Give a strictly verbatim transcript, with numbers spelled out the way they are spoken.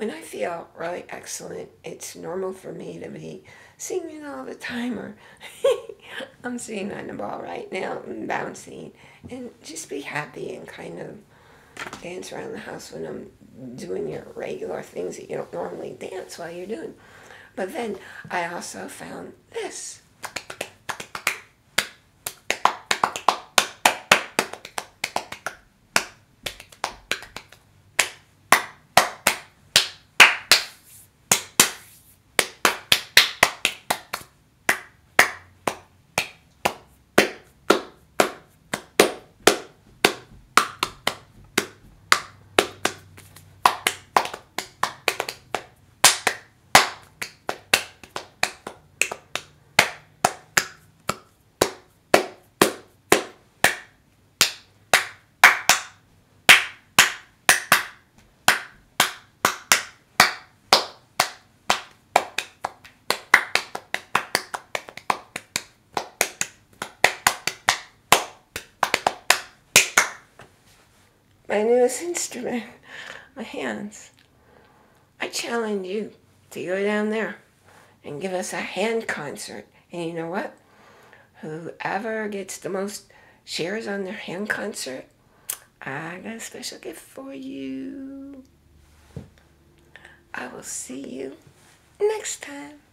When I feel really excellent, it's normal for me to be singing all the time, or I'm sitting on the ball right now and bouncing, and just be happy and kind of dance around the house when I'm doing your regular things that you don't normally dance while you're doing. But then I also found this. My newest instrument, my hands. I challenge you to go down there and give us a hand concert. And you know what? Whoever gets the most shares on their hand concert, I got a special gift for you. I will see you next time.